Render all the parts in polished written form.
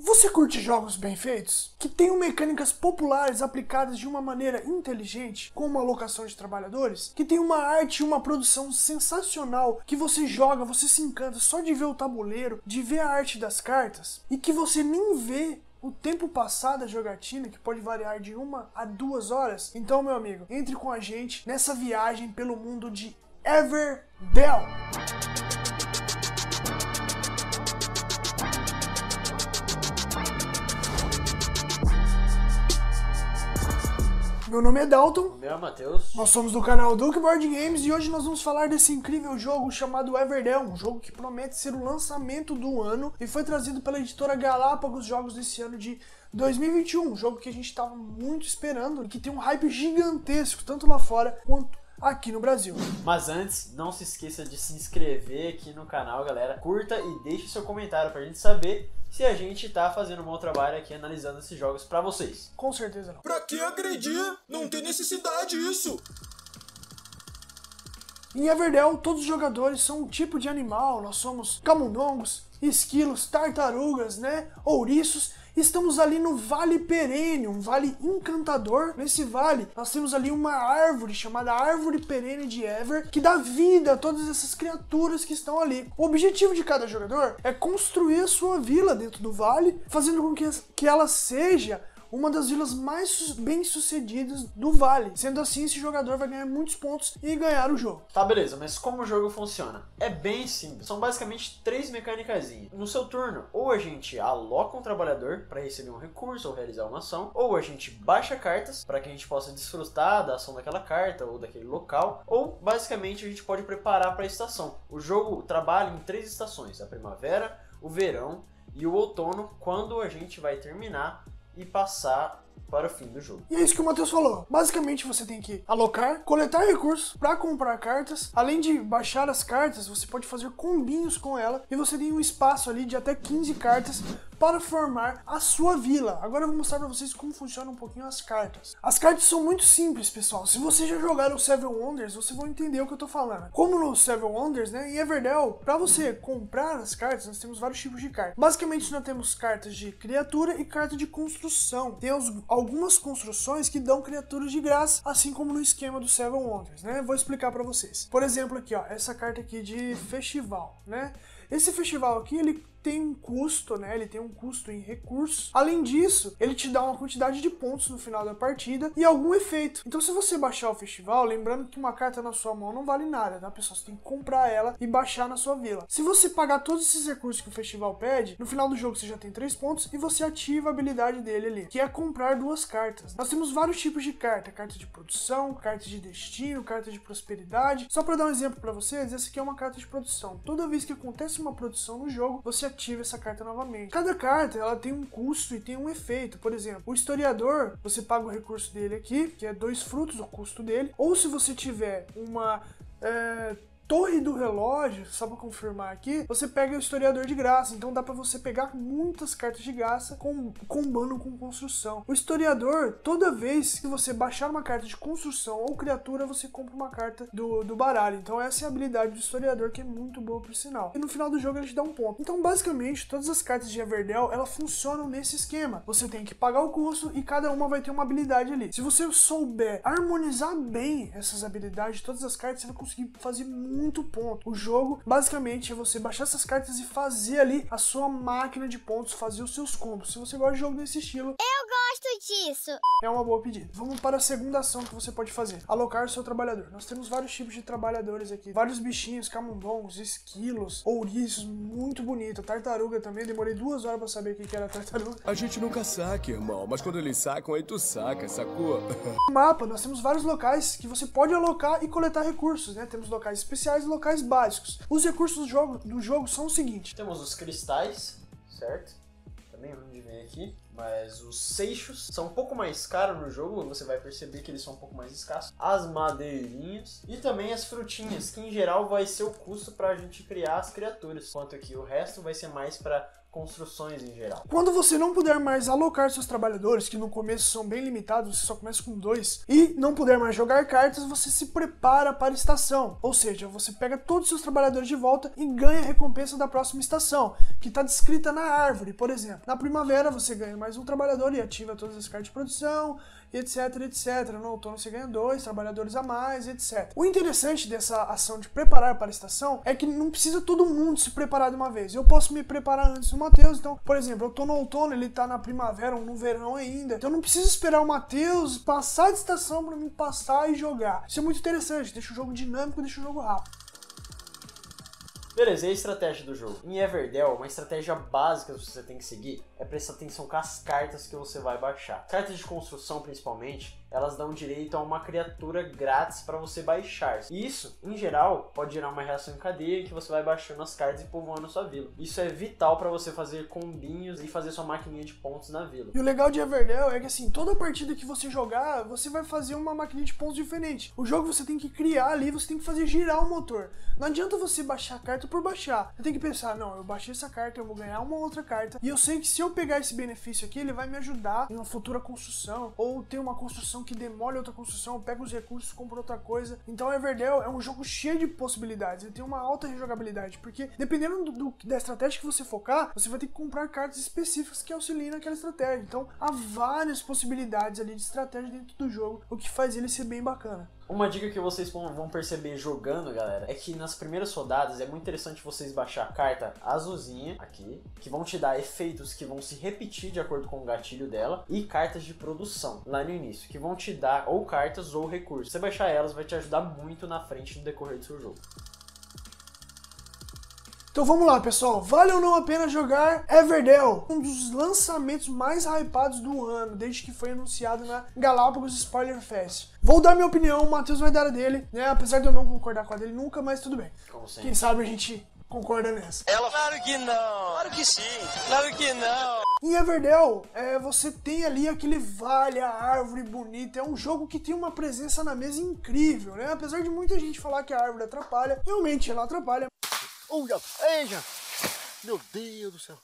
Você curte jogos bem feitos? Que tenham mecânicas populares aplicadas de uma maneira inteligente, como a alocação de trabalhadores? Que tem uma arte e uma produção sensacional, que você joga, você se encanta só de ver o tabuleiro, de ver a arte das cartas, e que você nem vê o tempo passado da jogatina, que pode variar de 1 a 2 horas? Então, meu amigo, entre com a gente nessa viagem pelo mundo de Everdell! Meu nome é Dalton. Meu nome é Matheus. Nós somos do canal Duke Board Games e hoje nós vamos falar desse incrível jogo chamado Everdell, um jogo que promete ser o lançamento do ano e foi trazido pela editora Galápagos Jogos desse ano de 2021, um jogo que a gente estava muito esperando e que tem um hype gigantesco, tanto lá fora quanto aqui no Brasil. Mas antes, não se esqueça de se inscrever aqui no canal, galera. Curta e deixe seu comentário pra gente saber se a gente tá fazendo um bom trabalho aqui analisando esses jogos pra vocês. Com certeza não. Pra que agredir? Não tem necessidade disso. Em Everdell, todos os jogadores são um tipo de animal. Nós somos camundongos, esquilos, tartarugas, né? Ouriços. Estamos ali no Vale Perene, um vale encantador. Nesse vale, nós temos ali uma árvore chamada Árvore Perene de Ever, que dá vida a todas essas criaturas que estão ali. O objetivo de cada jogador é construir a sua vila dentro do vale, fazendo com que ela seja uma das vilas mais bem-sucedidas do vale. Sendo assim, esse jogador vai ganhar muitos pontos e ganhar o jogo. Tá, beleza, mas como o jogo funciona? É bem simples. São basicamente 3 mecânicazinhas. No seu turno, ou a gente aloca um trabalhador para receber um recurso ou realizar uma ação, ou a gente baixa cartas para que a gente possa desfrutar da ação daquela carta ou daquele local, ou basicamente a gente pode preparar para a estação. O jogo trabalha em 3 estações: a primavera, o verão e o outono, quando a gente vai terminar e passar para o fim do jogo. E é isso que o Matheus falou. Basicamente você tem que alocar, coletar recursos para comprar cartas. Além de baixar as cartas, você pode fazer combinhos com ela e você tem um espaço ali de até 15 cartas para formar a sua vila. Agora eu vou mostrar para vocês como funcionam um pouquinho as cartas. As cartas são muito simples, pessoal. Se vocês já jogaram o Seven Wonders, vocês vão entender o que eu tô falando. Como no Seven Wonders, né, em Everdell, para você comprar as cartas, nós temos vários tipos de cartas. Basicamente nós temos cartas de criatura e carta de construção. Tem algumas construções que dão criaturas de graça, assim como no esquema do Seven Wonders, né? Vou explicar para vocês. Por exemplo, aqui, ó, essa carta aqui de festival, né? Esse festival aqui, ele tem um custo, né? Ele tem um custo em recursos. Além disso, ele te dá uma quantidade de pontos no final da partida e algum efeito. Então, se você baixar o festival, lembrando que uma carta na sua mão não vale nada, tá, pessoal? Você tem que comprar ela e baixar na sua vila. Se você pagar todos esses recursos que o festival pede, no final do jogo você já tem 3 pontos e você ativa a habilidade dele ali, que é comprar 2 cartas. Nós temos vários tipos de carta: carta de produção, carta de destino, carta de prosperidade. Só para dar um exemplo para vocês, essa aqui é uma carta de produção. Toda vez que acontece uma produção no jogo, você ativa essa carta novamente. Cada carta, ela tem um custo e tem um efeito. Por exemplo, o historiador, você paga o recurso dele aqui, que é 2 frutos, o custo dele. Ou se você tiver uma torre do relógio, só para confirmar aqui, você pega o historiador de graça. Então dá para você pegar muitas cartas de graça combando com construção. O historiador, toda vez que você baixar uma carta de construção ou criatura, você compra uma carta do baralho. Então essa é a habilidade do historiador, que é muito boa, por sinal. E no final do jogo ele te dá um ponto. Então basicamente todas as cartas de Everdell, elas funcionam nesse esquema. Você tem que pagar o custo e cada uma vai ter uma habilidade ali. Se você souber harmonizar bem essas habilidades de todas as cartas, você vai conseguir fazer muito ponto. O jogo basicamente é você baixar essas cartas e fazer ali a sua máquina de pontos, fazer os seus combos. Se você gosta de jogo desse estilo, eu gosto disso, é uma boa pedida. Vamos para a segunda ação que você pode fazer: alocar o seu trabalhador. Nós temos vários tipos de trabalhadores aqui, vários bichinhos, camundongos, esquilos, ouriços, muito bonito. Tartaruga também, demorei 2 horas para saber o que era tartaruga. A gente nunca saca, irmão, mas quando eles sacam, aí tu saca, sacou? No mapa, nós temos vários locais que você pode alocar e coletar recursos, né? Temos locais especiais e locais básicos. Os recursos do jogo são o seguinte: temos os cristais, certo? Também ruim de ver aqui, mas os seixos são um pouco mais caros no jogo, você vai perceber que eles são um pouco mais escassos. As madeirinhas e também as frutinhas, que em geral vai ser o custo para a gente criar as criaturas, enquanto que o resto vai ser mais para construções em geral. Quando você não puder mais alocar seus trabalhadores, que no começo são bem limitados, você só começa com 2, e não puder mais jogar cartas, você se prepara para a estação. Ou seja, você pega todos os seus trabalhadores de volta e ganha a recompensa da próxima estação, que está descrita na árvore, por exemplo. Na primavera você ganha mais um trabalhador e ativa todas as cartas de produção, etc, etc. No outono você ganha 2 trabalhadores a mais, etc. O interessante dessa ação de preparar para a estação é que não precisa todo mundo se preparar de uma vez. Eu posso me preparar antes do Matheus, então, por exemplo, eu tô no outono, ele tá na primavera ou no verão ainda, então eu não preciso esperar o Matheus passar de estação para me passar e jogar. Isso é muito interessante, deixa o jogo dinâmico, deixa o jogo rápido. Beleza, e a estratégia do jogo? Em Everdell, uma estratégia básica que você tem que seguir é prestar atenção com as cartas que você vai baixar. Cartas de construção, principalmente, elas dão direito a uma criatura grátis para você baixar. E isso, em geral, pode gerar uma reação em cadeia que você vai baixando as cartas e povoando sua vila. Isso é vital para você fazer combinhos e fazer sua maquininha de pontos na vila. E o legal de Everdell é que, assim, toda partida que você jogar, você vai fazer uma maquininha de pontos diferente. O jogo você tem que criar ali, você tem que fazer girar o motor. Não adianta você baixar a carta por baixar. Você tem que pensar, não, eu baixei essa carta, eu vou ganhar uma outra carta, e eu sei que se eu pegar esse benefício aqui, ele vai me ajudar em uma futura construção, ou ter uma construção que demole outra construção, eu pego os recursos, compro outra coisa. Então Everdell é um jogo cheio de possibilidades, ele tem uma alta rejogabilidade, porque dependendo da estratégia que você focar, você vai ter que comprar cartas específicas que auxiliem naquela estratégia. Então há várias possibilidades ali de estratégia dentro do jogo, o que faz ele ser bem bacana. Uma dica que vocês vão perceber jogando, galera, é que nas primeiras rodadas é muito interessante vocês baixar a carta azulzinha aqui, que vão te dar efeitos que vão se repetir de acordo com o gatilho dela, e cartas de produção lá no início, que vão te dar ou cartas ou recursos. Você baixar elas vai te ajudar muito na frente no decorrer do seu jogo. Então vamos lá, pessoal, vale ou não a pena jogar Everdell? Um dos lançamentos mais hypados do ano, desde que foi anunciado na Galápagos Spoiler Fest. Vou dar minha opinião, o Matheus vai dar a dele, né? Apesar de eu não concordar com a dele nunca, mas tudo bem. Quem sabe a gente concorda nessa. Ela, claro que não, claro que sim, claro que não. Em Everdell, você tem ali aquele vale, a árvore bonita, é um jogo que tem uma presença na mesa incrível, né? Apesar de muita gente falar que a árvore atrapalha, realmente ela atrapalha. Olha, eija! Meu Deus do céu!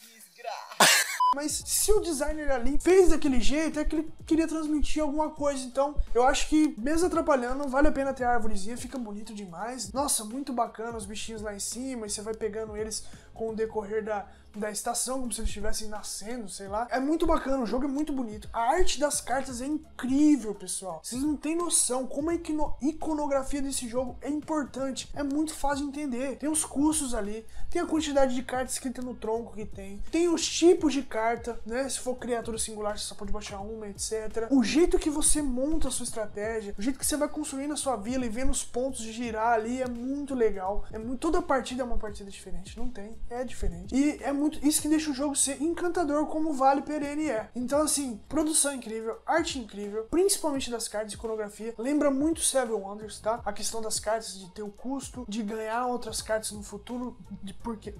Desgraça! Mas se o designer ali fez daquele jeito, é que ele queria transmitir alguma coisa. Então eu acho que, mesmo atrapalhando, vale a pena ter a árvorezinha, fica bonito demais. Nossa, muito bacana os bichinhos lá em cima, e você vai pegando eles com o decorrer da estação, como se eles estivessem nascendo, sei lá. É muito bacana, o jogo é muito bonito. A arte das cartas é incrível, pessoal. Vocês não têm noção como a iconografia desse jogo é importante. É muito fácil de entender. Tem os cursos ali, tem a quantidade de cartas escrita no tronco que tem os tipos de carta, né? Se for criatura singular, você só pode baixar uma, etc. O jeito que você monta a sua estratégia, o jeito que você vai construindo a sua vila e vendo os pontos de girar ali é muito legal. Toda partida é uma partida diferente, não tem, é diferente. E é muito isso que deixa o jogo ser encantador, como o Vale Perene é. Então, assim, produção incrível, arte incrível, principalmente das cartas, iconografia. Lembra muito Seven Wonders, tá? A questão das cartas, de ter o custo, de ganhar outras cartas no futuro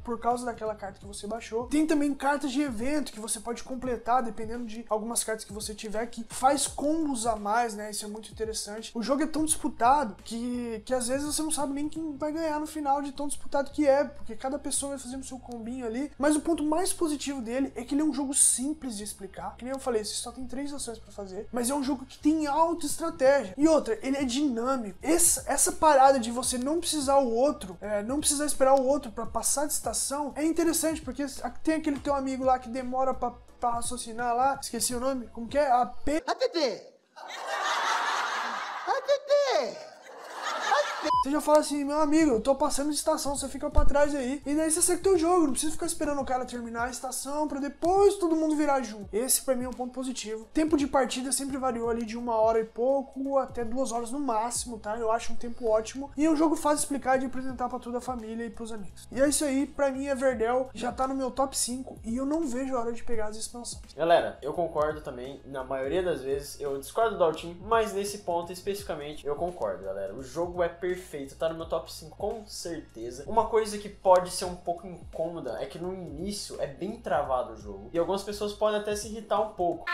por causa daquela carta que você baixou. Tem também cartas de evento que você pode completar, dependendo de algumas cartas que você tiver, que faz combos a mais, né? Isso é muito interessante. O jogo é tão disputado que às vezes você não sabe nem quem vai ganhar no final, de tão disputado que é, porque cada pessoa vai fazendo o seu combinho ali. Mas o ponto mais positivo dele é que ele é um jogo simples de explicar. Que nem eu falei, você só tem 3 ações pra fazer, mas é um jogo que tem alta estratégia. E outra, ele é dinâmico. Essa parada de você não precisar o outro, não precisar esperar o outro pra passar de estação, é interessante, porque tem aquele teu amigo lá que demora pra raciocinar lá, esqueci o nome, como que é? A P. Você já fala assim, meu amigo, eu tô passando de estação, você fica pra trás aí. E daí você acerta o jogo, não precisa ficar esperando o cara terminar a estação pra depois todo mundo virar junto. Esse pra mim é um ponto positivo. Tempo de partida sempre variou ali de 1 hora e pouco até 2 horas no máximo, tá? Eu acho um tempo ótimo. E é um jogo fácil de explicar, de apresentar pra toda a família e pros amigos. E é isso aí, pra mim Everdell já tá no meu top 5 e eu não vejo a hora de pegar as expansões. Galera, eu concordo também, na maioria das vezes eu discordo do Altim, mas nesse ponto especificamente eu concordo, galera. O jogo é perfeito. perfeito, tá no meu top 5 com certeza. Uma coisa que pode ser um pouco incômoda é que no início é bem travado o jogo, e algumas pessoas podem até se irritar um pouco,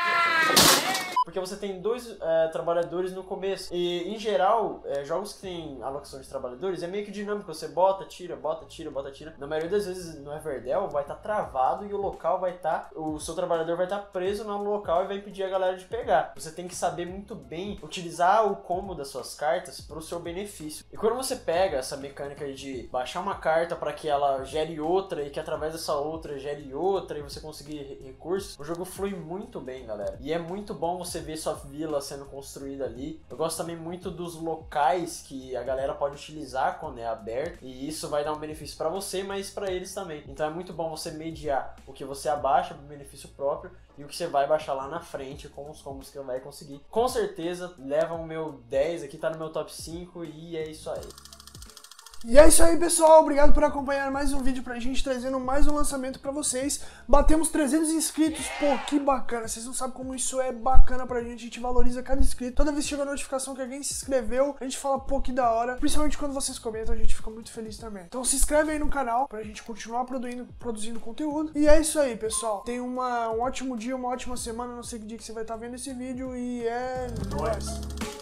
porque você tem dois trabalhadores no começo, e em geral, jogos que tem alocação de trabalhadores é meio que dinâmico, você bota, tira, bota, tira, bota, tira. Na maioria das vezes no Everdell vai estar travado e o local vai estar, o seu trabalhador vai estar preso no local e vai impedir a galera de pegar. Você tem que saber muito bem utilizar o combo das suas cartas para o seu benefício. E quando você pega essa mecânica de baixar uma carta para que ela gere outra e que através dessa outra gere outra e você conseguir recursos, o jogo flui muito bem, galera. E é muito bom você ver sua vila sendo construída ali. Eu gosto também muito dos locais que a galera pode utilizar quando é aberto, e isso vai dar um benefício para você, mas para eles também. Então é muito bom você mediar o que você abaixa para o benefício próprio e o que você vai baixar lá na frente com os combos que vai conseguir. Com certeza leva o meu 10 aqui, tá no meu top 5 e é isso aí. E é isso aí, pessoal, obrigado por acompanhar mais um vídeo pra gente, trazendo mais um lançamento pra vocês. Batemos 300 inscritos, pô, que bacana, vocês não sabem como isso é bacana pra gente, a gente valoriza cada inscrito. Toda vez que chega a notificação que alguém se inscreveu, a gente fala, pô, que da hora, principalmente quando vocês comentam, a gente fica muito feliz também. Então se inscreve aí no canal pra gente continuar produzindo conteúdo. E é isso aí, pessoal, tenha um ótimo dia, uma ótima semana, não sei que dia que você vai estar vendo esse vídeo, e é nóis!